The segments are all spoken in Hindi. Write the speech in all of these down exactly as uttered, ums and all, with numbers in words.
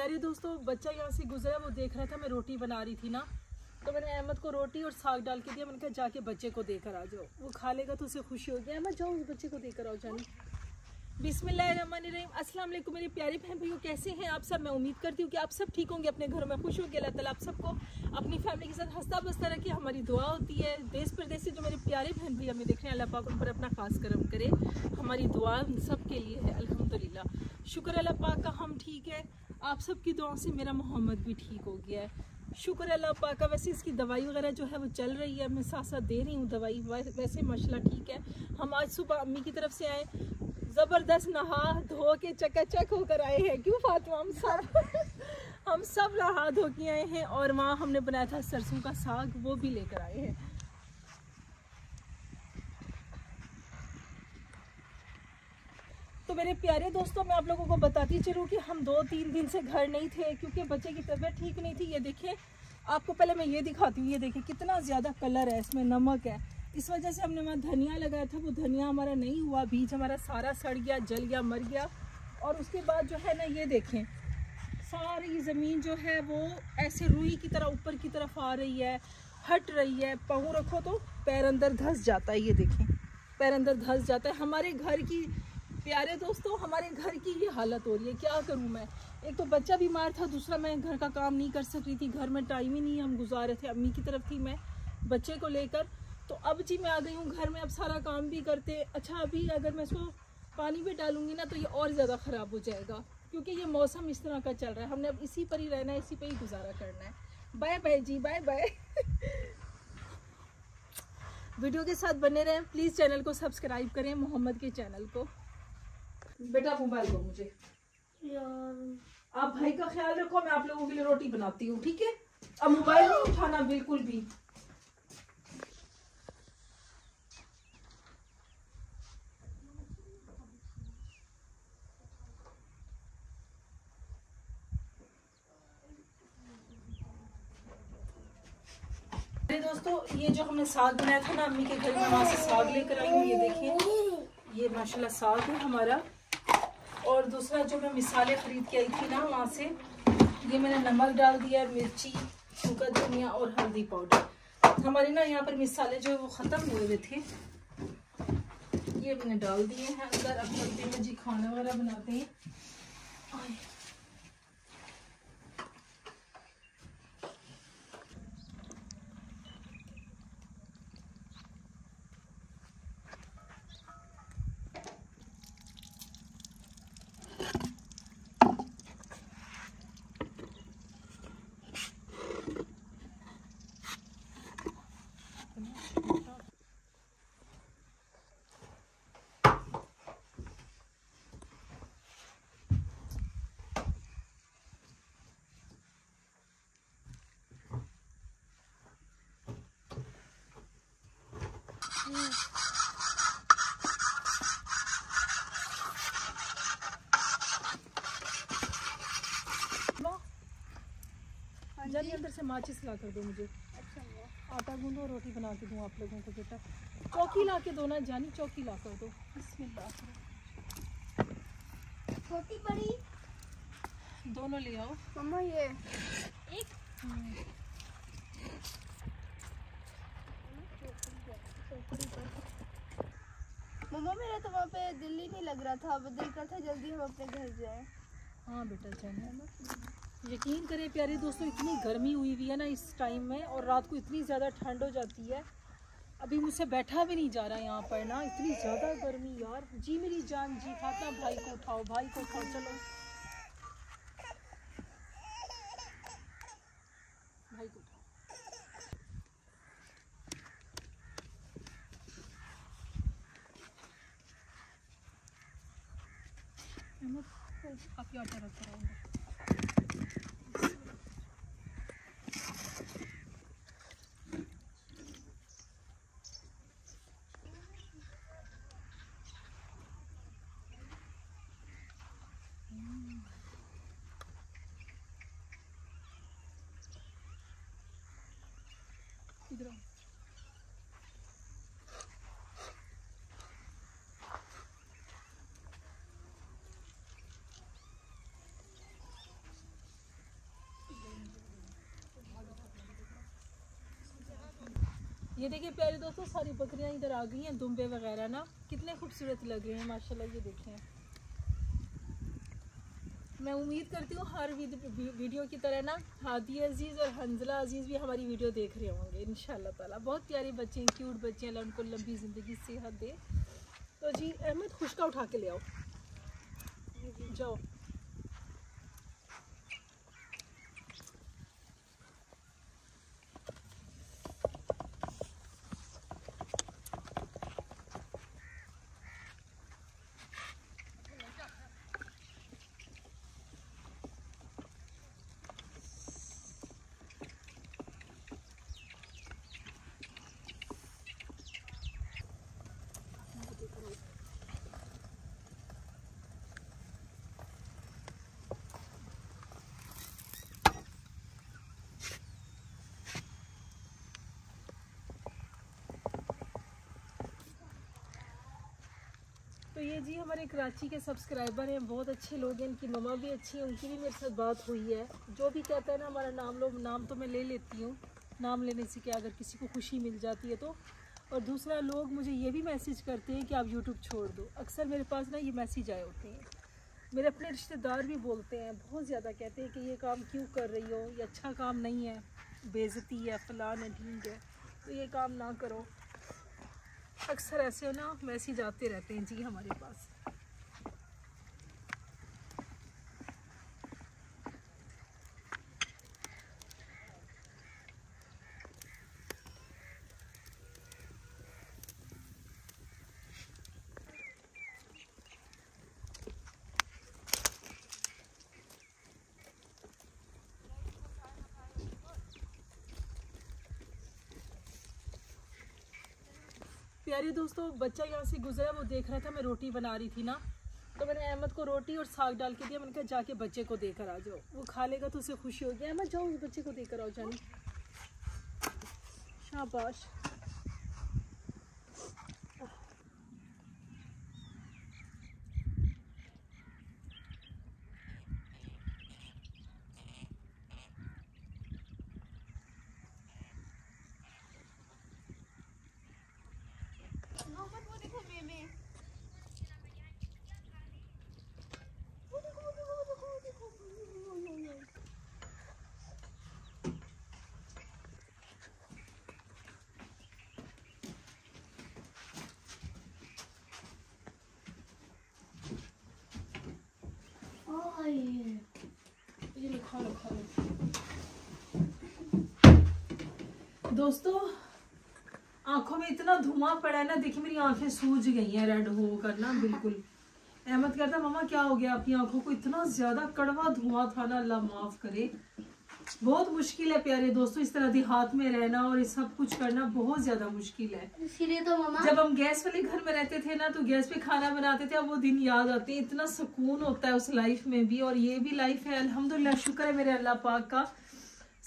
प्यारे दोस्तों, बच्चा यहाँ से गुजरा, वो देख रहा था मैं रोटी बना रही थी ना, तो मैंने अहमद को रोटी और साग डाल के दिया। मैंने कहा जाके बच्चे को देकर आ जाओ, वो खा लेगा तो उसे खुशी होगी। अहमद जाओ उस बच्चे को देकर आओ। जानी बिस्मिल्लाहिर्रहमानिर्रहीम। अस्सलाम वालेकुम मेरे प्यारे बहन भाइयों, कैसे हैं आप सब? मैं उम्मीद करती हूँ कि आप सब ठीक होंगे, अपने घरों में खुश होंगे। अल्लाह ताला आप सबको अपनी फैमिली के साथ हंसता बसता रखे, हमारी दुआ होती है। देश प्रदेश से जो मेरे प्यारे बहन भैया हमें देख रहे हैं, अल्लाह पाक उन पर अपना खास करम करे, हमारी दुआ उन सब के लिए है। अल्हम्दुलिल्लाह, शुक्र अल्लाह पाक का, हम ठीक है। आप सब की दुआओं से मेरा मोहम्मद भी ठीक हो गया है, शुक्र अल्लाह पाक का। वैसे इसकी दवाई वगैरह जो है वो चल रही है, मैं साथ साथ दे रही हूँ दवाई, वैसे माशाल्लाह ठीक है। हम आज सुबह अम्मी की तरफ से आए, ज़बरदस्त नहा धो के चकाचक होकर आए हैं। क्यों फातिमा? हम सब हम सब नहा धो के आए हैं, और वहाँ हमने बनाया था सरसों का साग, वो भी लेकर आए हैं। तो मेरे प्यारे दोस्तों, मैं आप लोगों को बताती चलूँ कि हम दो तीन दिन से घर नहीं थे क्योंकि बच्चे की तबीयत ठीक नहीं थी। ये देखें, आपको पहले मैं ये दिखाती हूँ, ये देखें कितना ज़्यादा कलर है, इसमें नमक है। इस वजह से हमने वहाँ धनिया लगाया था, वो धनिया हमारा नहीं हुआ, बीज हमारा सारा सड़ गया, जल गया, मर गया। और उसके बाद जो है ना, ये देखें सारी ज़मीन जो है वो ऐसे रुई की तरह ऊपर की तरफ आ रही है, हट रही है। पाँव रखो तो पैर अंदर धंस जाता है, ये देखें पैर अंदर धंस जाता है। हमारे घर की प्यारे दोस्तों, हमारे घर की ये हालत हो रही है, क्या करूँ मैं। एक तो बच्चा बीमार था, दूसरा मैं घर का काम नहीं कर सक रही थी, घर में टाइम ही नहीं हम गुजार रहे थे। अम्मी की तरफ थी मैं बच्चे को लेकर, तो अब जी मैं आ गई हूँ घर में, अब सारा काम भी करते। अच्छा, अभी अगर मैं इसको पानी भी डालूंगी ना तो ये और ज़्यादा ख़राब हो जाएगा, क्योंकि ये मौसम इस तरह का चल रहा है। हमने अब इसी पर ही रहना है, इसी पर ही गुजारा करना है। बाय बाय जी, बाय बाय। वीडियो के साथ बने रहें, प्लीज़ चैनल को सब्सक्राइब करें, मोहम्मद के चैनल को। बेटा मोबाइल दो मुझे यार। आप भाई का ख्याल रखो, मैं आप लोगों के लिए रोटी बनाती हूँ, ठीक है? अब मोबाइल नहीं उठाना बिल्कुल भी। दोस्तों, ये जो हमने साग बनाया था ना अम्मी के घर में, वहाँ से साग लेकर आई हूँ। ये देखें, ये माशाल्लाह साग है हमारा। और दूसरा जो मैं मिसालें खरीद के आई थी ना वहाँ से, ये मैंने नमक डाल दिया, मिर्ची, सूखा धनिया और हल्दी पाउडर। हमारे ना यहाँ पर मिसालें जो है वो ख़त्म हुए हुए थे, ये मैंने डाल दिए हैं अंदर। अब चलते हैं जी, खाना वगैरह बनाते हैं। जानी अंदर से माचिस ला कर दो मुझे। अच्छा, आटा गूंदो, रोटी बना के दूँ आप लोगों को। बेटा चौकी ला के दो ना जानी, चौकी ला कर दो। बिस्मिल्लाह। छोटी बड़ी दोनों ले आओ मम्मा। ये एक मम्मा, मेरा तो वहाँ पे दिल ही नहीं लग रहा था, अब दिल करता जल्दी हम अपने घर जाए। हाँ बेटा जाने, यकीन करें प्यारे दोस्तों, इतनी गर्मी हुई हुई है ना इस टाइम में, और रात को इतनी ज़्यादा ठंड हो जाती है। अभी मुझसे बैठा भी नहीं जा रहा यहाँ पर ना, इतनी ज़्यादा गर्मी यार। जी मेरी जान जी, फातिमा भाई को उठाओ, भाई को उठाओ, चलो भाई को। आप आटा रख रहे इधर। ये देखिए प्यारे दोस्तों, सारी बकरियां इधर आ गई हैं, दुम्बे वगैरह ना कितने खूबसूरत लग रहे हैं माशाल्लाह। ये देखें, मैं उम्मीद करती हूँ हर वीडियो की तरह ना हादी अजीज़ और हंजला अजीज़ भी हमारी वीडियो देख रहे होंगे इंशाल्लाह ताला। बहुत प्यारे बच्चे हैं, क्यूट बच्चे हैं, उनको लंबी ज़िंदगी सेहत दे। तो जी अहमद खुशका उठा के ले आओ, जाओ। तो ये जी हमारे कराची के सब्सक्राइबर हैं, बहुत अच्छे लोग हैं, इनकी ममा भी अच्छी हैं, उनकी भी मेरे साथ बात हुई है। जो भी कहता है ना हमारा नाम लो, नाम तो मैं ले लेती हूँ, नाम लेने से क्या अगर किसी को खुशी मिल जाती है तो। और दूसरा लोग मुझे ये भी मैसेज करते हैं कि आप यूट्यूब छोड़ दो, अक्सर मेरे पास ना ये मैसेज आए होते हैं। मेरे अपने रिश्तेदार भी बोलते हैं, बहुत ज़्यादा कहते हैं कि ये काम क्यों कर रही हो, ये अच्छा काम नहीं है, बेइज्जती है, फलान है, ढींग है, तो ये काम ना करो। अक्सर ऐसे ना मैसेज आते रहते हैं जी हमारे पास। प्यारे दोस्तों, बच्चा यहाँ से गुजरा, वो देख रहा था मैं रोटी बना रही थी ना, तो मैंने अहमद को रोटी और साग डाल के दिया। मैंने कहा जाके बच्चे को देकर आ जाओ, वो खा लेगा तो उसे खुशी होगी। अहमद जाओ उस बच्चे को देकर आओ, जानी शाबाश। दोस्तों आंखों में इतना धुआं पड़ा है ना, देखिए मेरी आंखें सूज गई हैं रेड हो कर ना बिल्कुल। अहमद कहता मम्मा क्या हो गया आपकी आंखों को, इतना ज्यादा कड़वा धुआं था ना, अल्लाह माफ करे। बहुत मुश्किल है प्यारे दोस्तों, इस तरह देहात में रहना और ये सब कुछ करना बहुत ज्यादा मुश्किल है। इसीलिए तो मम्मा जब हम गैस वाले घर में रहते थे ना तो गैस पे खाना बनाते थे, अब वो दिन याद आते हैं। इतना सुकून होता है उस लाइफ में भी, और ये भी लाइफ है अल्हम्दुलिल्लाह, शुक्र है मेरे अल्लाह पाक का।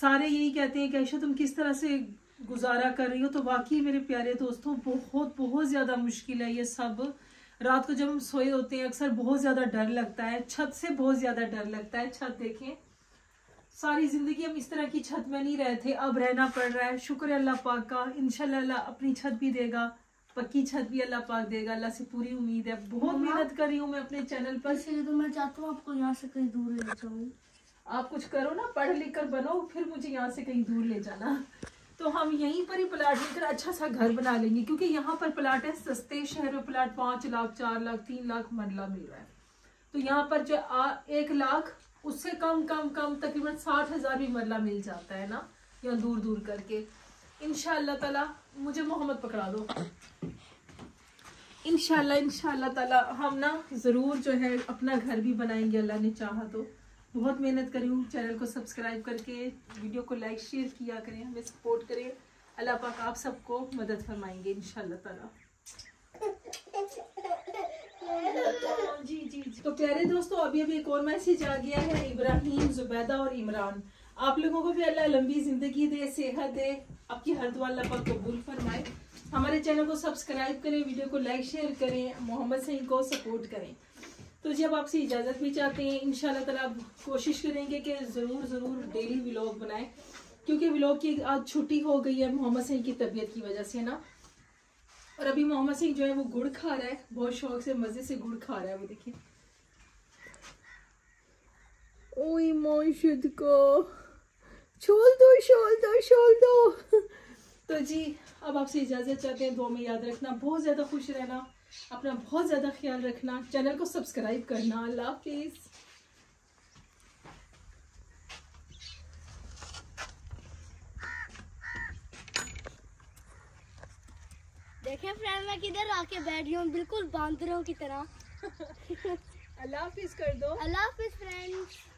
सारे यही कहते हैं कि आयशा तुम किस तरह से गुजारा कर रही हो, तो वाकई मेरे प्यारे दोस्तों बहुत बहुत ज्यादा मुश्किल है ये सब। रात को जब हम सोए होते हैं अक्सर बहुत ज्यादा डर लगता है, छत से बहुत ज्यादा डर लगता है। छत देखें, सारी जिंदगी हम इस तरह की छत में नहीं रहे थे, अब रहना पड़ रहा है। शुक्र है अल्लाह पाक का, इंशाल्लाह अल्लाह अपनी छत भी देगा, पक्की छत भी अल्लाह पाक देगा, अल्लाह से पूरी उम्मीद है। बहुत मेहनत कर रही हूँ मैं अपने चैनल पर, इसलिए तो मैं चाहता हूँ आपको यहाँ से कहीं दूर ले जाऊँ। आप कुछ करो ना, पढ़ लिख कर बनो, फिर मुझे यहाँ से कहीं दूर ले जाना। तो हम यहीं पर ही प्लाट लेकर अच्छा सा घर बना लेंगे, क्योंकि यहाँ पर प्लाट है सस्ते, शहर में प्लाट पाँच लाख चार लाख तीन लाख मंडला मिल रहा है। तो यहाँ पर जो एक लाख उससे कम कम कम तकरीबन साठ हज़ार भी मरला मिल जाता है ना, या दूर दूर करके। इंशाल्लाह ताला मुझे मोहम्मद पकड़ा दो, इंशाल्लाह इंशाल्लाह ताला हम ना ज़रूर जो है अपना घर भी बनाएंगे अल्लाह ने चाहा तो। बहुत मेहनत करी हूँ, चैनल को सब्सक्राइब करके वीडियो को लाइक शेयर किया करें, हमें सपोर्ट करें, अल्लाह पाक आप सबको मदद फरमाएंगे इंशाल्लाह ताला। जी जी जी तो प्यारे दोस्तों अभी अभी एक और मैसेज आ गया है, इब्राहिम जुबैदा और इमरान। आप लोगों को भी अल्लाह लंबी जिंदगी दे, सेहत दे, आपकी हर दुआ अल्लाह पाक कबूल फरमाए। हमारे चैनल को सब्सक्राइब करें, वीडियो को लाइक शेयर करें, मोहम्मद सिंह को सपोर्ट करें। तो जी अब आपसे इजाज़त भी चाहते हैं, इंशाल्लाह ताला कोशिश करेंगे कि ज़रूर ज़रूर डेली व्लॉग बनाएं, क्योंकि व्लॉग की आज छुट्टी हो गई है मोहम्मद सिंह की तबीयत की वजह से ना। और अभी मोहम्मद सिंह जो है वो गुड़ खा रहा है, बहुत शौक से मजे से गुड़ खा रहा है वो, देखिए। ओए मोशद को छोल दो छोल दो छोल दो। तो जी अब आपसे इजाज़त चाहते हैं, दुआ में याद रखना, बहुत ज़्यादा खुश रहना, अपना बहुत ज़्यादा ख्याल रखना, चैनल को सब्सक्राइब करना। अल्लाह हाफिज़। देखिए फ्रेंड मैं किधर आके बैठ गई हूँ, बिल्कुल बांदरों की तरह। अल्लाह हाफिज़ कर दो। अल्लाह हाफिज़ फ्रेंड्स।